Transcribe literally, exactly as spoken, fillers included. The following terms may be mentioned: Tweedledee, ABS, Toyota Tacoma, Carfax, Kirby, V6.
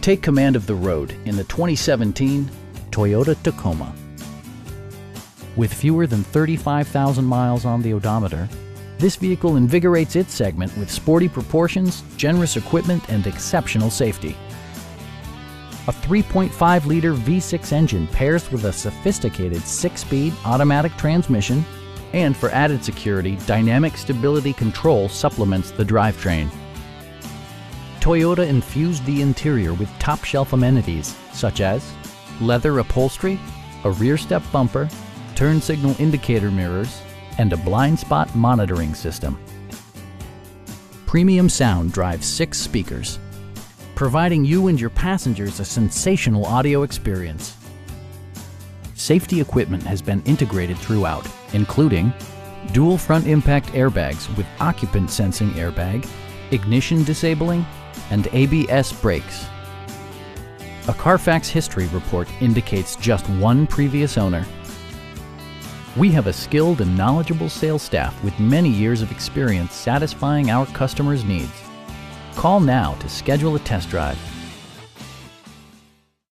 Take command of the road in the twenty seventeen Toyota Tacoma. With fewer than thirty-five thousand miles on the odometer, this vehicle invigorates its segment with sporty proportions, generous equipment, and exceptional safety. A three point five liter V six engine pairs with a sophisticated six-speed automatic transmission, and for added security, dynamic stability control supplements the drivetrain. Toyota infused the interior with top-shelf amenities such as leather upholstery, a rear-step bumper, turn signal indicator mirrors, and a blind spot monitoring system. Premium sound drives six speakers, providing you and your passengers a sensational audio experience. Safety equipment has been integrated throughout, including dual front impact airbags with occupant sensing airbag, ignition disabling, and A B S brakes. A Carfax history report indicates just one previous owner. We have a skilled and knowledgeable sales staff with many years of experience satisfying our customers' needs. Call now to schedule a test drive.